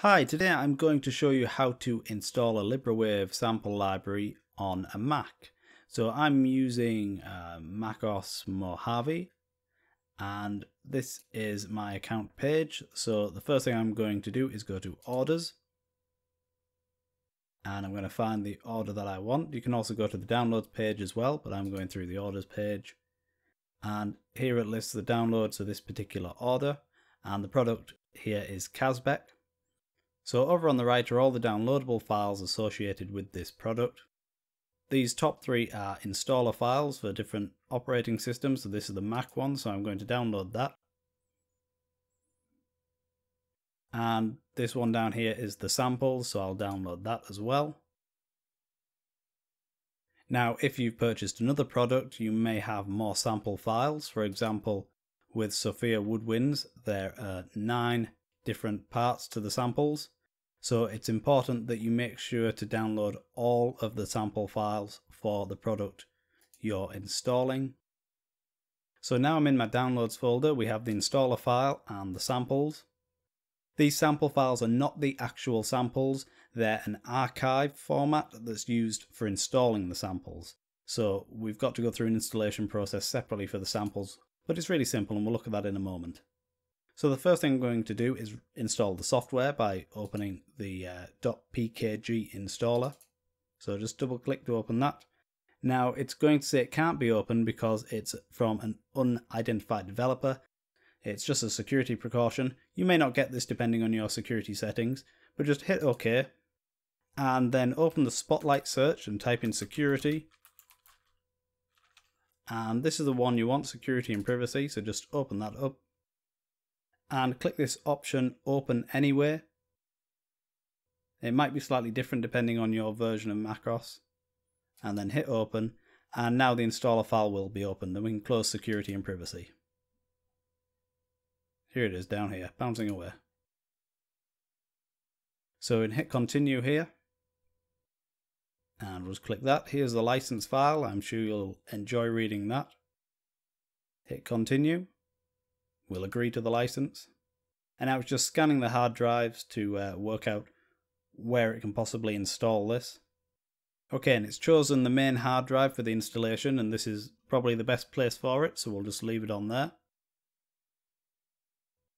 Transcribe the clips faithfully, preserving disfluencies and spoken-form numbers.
Hi, today I'm going to show you how to install a LibreWave sample library on a Mac. So I'm using uh, macOS Mojave, and this is my account page. So the first thing I'm going to do is go to orders, and I'm going to find the order that I want. You can also go to the downloads page as well, but I'm going through the orders page, and here it lists the download, so this particular order, and the product here is Cazbec. So over on the right are all the downloadable files associated with this product. These top three are installer files for different operating systems. So this is the Mac one, so I'm going to download that. And this one down here is the samples, so I'll download that as well. Now, if you've purchased another product, you may have more sample files. For example, with Sofia Woodwinds, there are nine different parts to the samples. So it's important that you make sure to download all of the sample files for the product you're installing. So now I'm in my downloads folder. We have the installer file and the samples. These sample files are not the actual samples. They're an archive format that's used for installing the samples. So we've got to go through an installation process separately for the samples, but it's really simple and we'll look at that in a moment. So the first thing I'm going to do is install the software by opening the uh, .pkg installer. So just double click to open that. Now it's going to say it can't be opened because it's from an unidentified developer. It's just a security precaution. You may not get this depending on your security settings, but just hit OK. And then open the Spotlight search and type in security. And this is the one you want, security and privacy, so just open that up. And click this option, open anywhere. It might be slightly different depending on your version of macOS. And then hit open, and now the installer file will be opened, and we can close security and privacy. Here it is down here, bouncing away. So hit continue here, and we'll just click that. Here's the license file, I'm sure you'll enjoy reading that. Hit continue. We'll agree to the license. And I was just scanning the hard drives to uh, work out where it can possibly install this. Okay, and it's chosen the main hard drive for the installation, and this is probably the best place for it, so we'll just leave it on there.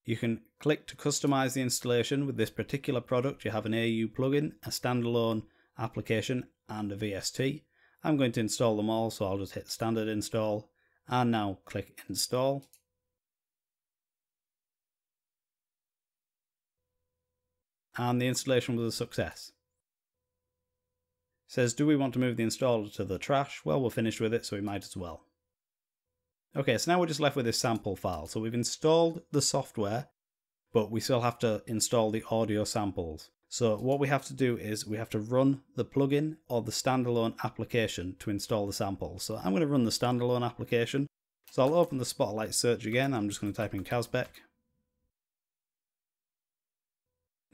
You can click to customize the installation. With this particular product, you have an A U plugin, a standalone application, and a V S T. I'm going to install them all, so I'll just hit standard install, and now click install. And the installation was a success. It says, do we want to move the installer to the trash? Well, we're finished with it, so we might as well. Okay, so now we're just left with this sample file. So we've installed the software, but we still have to install the audio samples. So what we have to do is we have to run the plugin or the standalone application to install the samples. So I'm going to run the standalone application. So I'll open the Spotlight search again. I'm just going to type in Cazbec.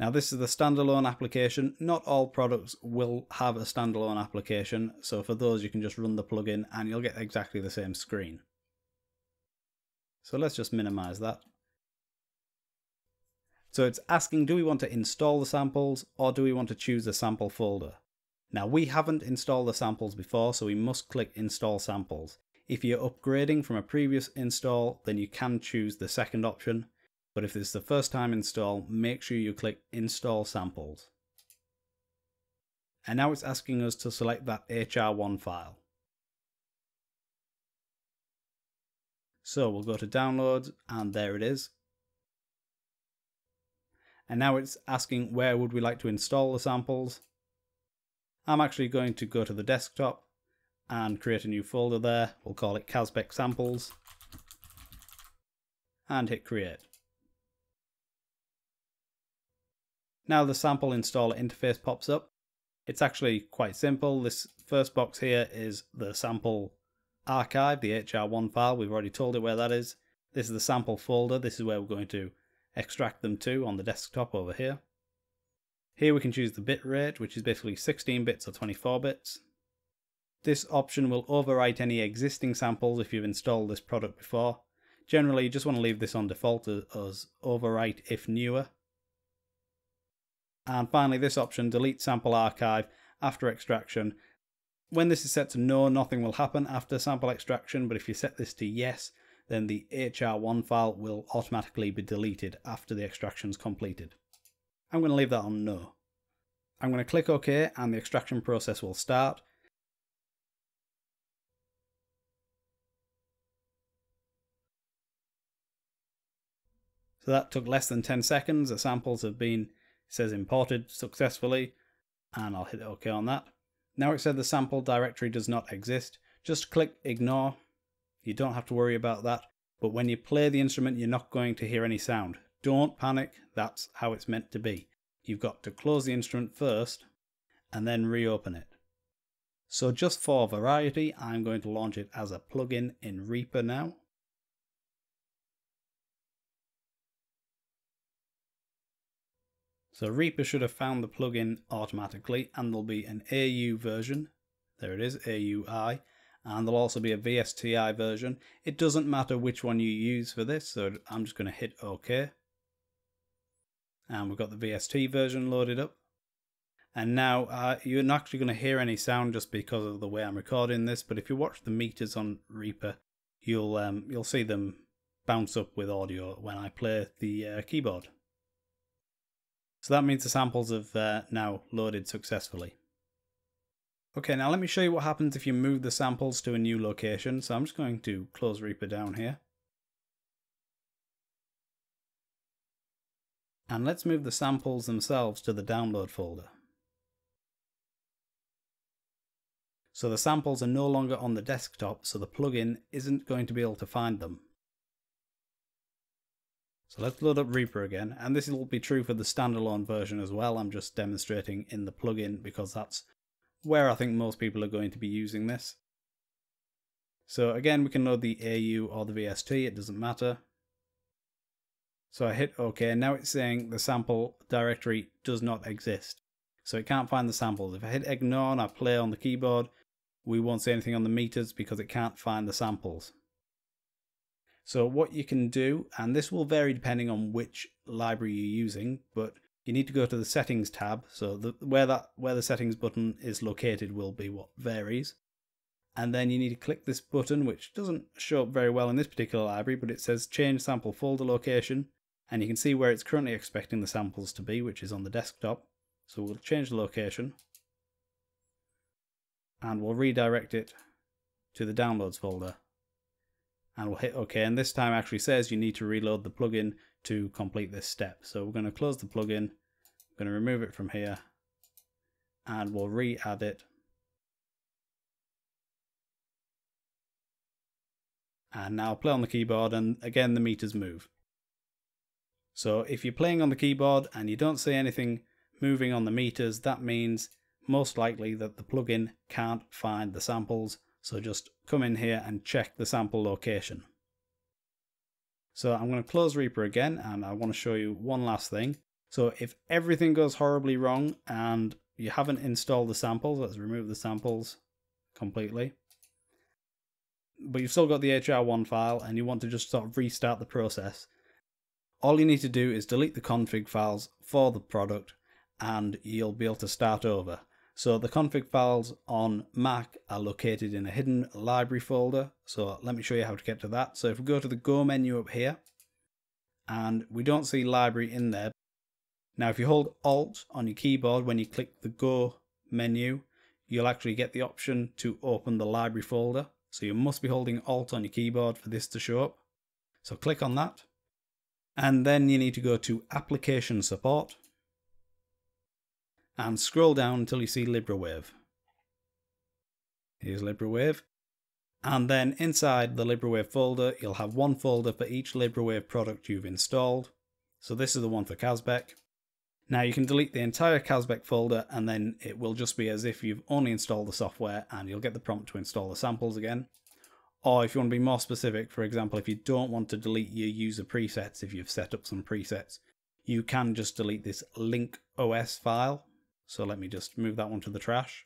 Now this is the standalone application. Not all products will have a standalone application, so for those you can just run the plugin and you'll get exactly the same screen. So let's just minimize that. So it's asking, do we want to install the samples or do we want to choose a sample folder? Now we haven't installed the samples before, so we must click install samples. If you're upgrading from a previous install, then you can choose the second option. But if this is the first time install, make sure you click install samples. And now it's asking us to select that H R one file. So we'll go to downloads and there it is. And now it's asking where would we like to install the samples. I'm actually going to go to the desktop and create a new folder there. We'll call it Cazbec samples and hit create. Now the sample installer interface pops up. It's actually quite simple. This first box here is the sample archive, the H R one file. We've already told it where that is. This is the sample folder. This is where we're going to extract them to on the desktop over here. Here we can choose the bit rate, which is basically sixteen bits or twenty-four bits. This option will overwrite any existing samples if you've installed this product before. Generally, you just want to leave this on default as overwrite if newer. And finally, this option, delete sample archive after extraction. When this is set to no, nothing will happen after sample extraction, but if you set this to yes, then the H R one file will automatically be deleted after the extraction is completed. I'm going to leave that on no. I'm going to click OK and the extraction process will start. So that took less than ten seconds. The samples have been, it says, imported successfully, and I'll hit OK on that. Now it said the sample directory does not exist. Just click ignore. You don't have to worry about that, but when you play the instrument, you're not going to hear any sound. Don't panic, that's how it's meant to be. You've got to close the instrument first and then reopen it. So just for variety, I'm going to launch it as a plugin in Reaper now. So Reaper should have found the plugin automatically, and there'll be an A U version. There it is, A U I. And there'll also be a V S T I version. It doesn't matter which one you use for this, so I'm just going to hit OK. And we've got the V S T version loaded up. And now uh, you're not actually going to hear any sound just because of the way I'm recording this, but if you watch the meters on Reaper, you'll, um, you'll see them bounce up with audio when I play the uh, keyboard. So that means the samples have uh, now loaded successfully. Okay, now let me show you what happens if you move the samples to a new location. So I'm just going to close Reaper down here. And let's move the samples themselves to the download folder. So the samples are no longer on the desktop, so the plugin isn't going to be able to find them. So let's load up Reaper again, and this will be true for the standalone version as well. I'm just demonstrating in the plugin because that's where I think most people are going to be using this. So again, we can load the A U or the V S T, it doesn't matter. So I hit OK, now it's saying the sample directory does not exist. So it can't find the samples. If I hit ignore and I play on the keyboard, we won't see anything on the meters because it can't find the samples. So what you can do, and this will vary depending on which library you're using, but you need to go to the settings tab, so the, where, that, where the settings button is located will be what varies. And then you need to click this button, which doesn't show up very well in this particular library, but it says change sample folder location, and you can see where it's currently expecting the samples to be, which is on the desktop. So we'll change the location, and we'll redirect it to the downloads folder. And we'll hit OK, and this time actually says you need to reload the plugin to complete this step. So we're going to close the plugin, we're going to remove it from here, and we'll re-add it. And now play on the keyboard, and again the meters move. So if you're playing on the keyboard and you don't see anything moving on the meters, that means most likely that the plugin can't find the samples. So just come in here and check the sample location. So I'm going to close Reaper again, and I want to show you one last thing. So if everything goes horribly wrong and you haven't installed the samples, let's remove the samples completely. But you've still got the H R one file and you want to just sort of restart the process. All you need to do is delete the config files for the product and you'll be able to start over. So the config files on Mac are located in a hidden library folder. So let me show you how to get to that. So if we go to the Go menu up here, and we don't see library in there. Now if you hold Alt on your keyboard when you click the Go menu, you'll actually get the option to open the library folder. So you must be holding Alt on your keyboard for this to show up. So click on that. And then you need to go to Application Support and scroll down until you see LibreWave. Here's LibreWave. And then inside the LibreWave folder, you'll have one folder for each LibreWave product you've installed. So this is the one for Cazbec. Now you can delete the entire Cazbec folder and then it will just be as if you've only installed the software, and you'll get the prompt to install the samples again. Or if you want to be more specific, for example, if you don't want to delete your user presets, if you've set up some presets, you can just delete this link O S file. So let me just move that one to the trash.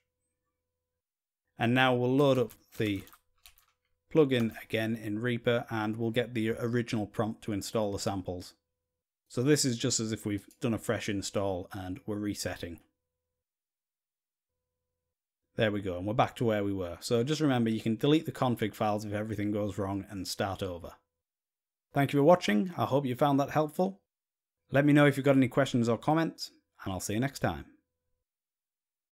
And now we'll load up the plugin again in Reaper and we'll get the original prompt to install the samples. So this is just as if we've done a fresh install and we're resetting. There we go, and we're back to where we were. So just remember, you can delete the config files if everything goes wrong and start over. Thank you for watching. I hope you found that helpful. Let me know if you've got any questions or comments, and I'll see you next time.